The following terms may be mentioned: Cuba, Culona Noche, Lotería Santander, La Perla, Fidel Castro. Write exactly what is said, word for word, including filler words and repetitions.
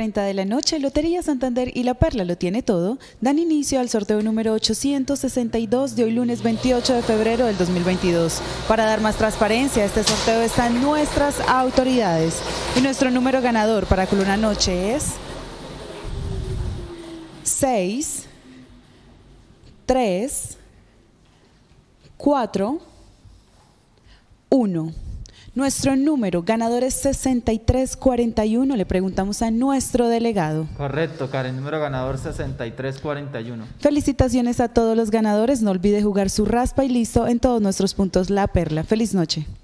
nueve y treinta de la noche, Lotería Santander y La Perla lo tiene todo, dan inicio al sorteo número ochocientos sesenta y dos de hoy lunes veintiocho de febrero del dos mil veintidós. Para dar más transparencia a este sorteo están nuestras autoridades. Y nuestro número ganador para Culona Noche es seis, tres, cuatro, uno. Nuestro número ganador es sesenta y tres cuarenta y uno. Le preguntamos a nuestro delegado. Correcto, Karen. Número ganador sesenta y tres cuarenta y uno. Felicitaciones a todos los ganadores. No olvide jugar su raspa y listo en todos nuestros puntos La Perla. Feliz noche.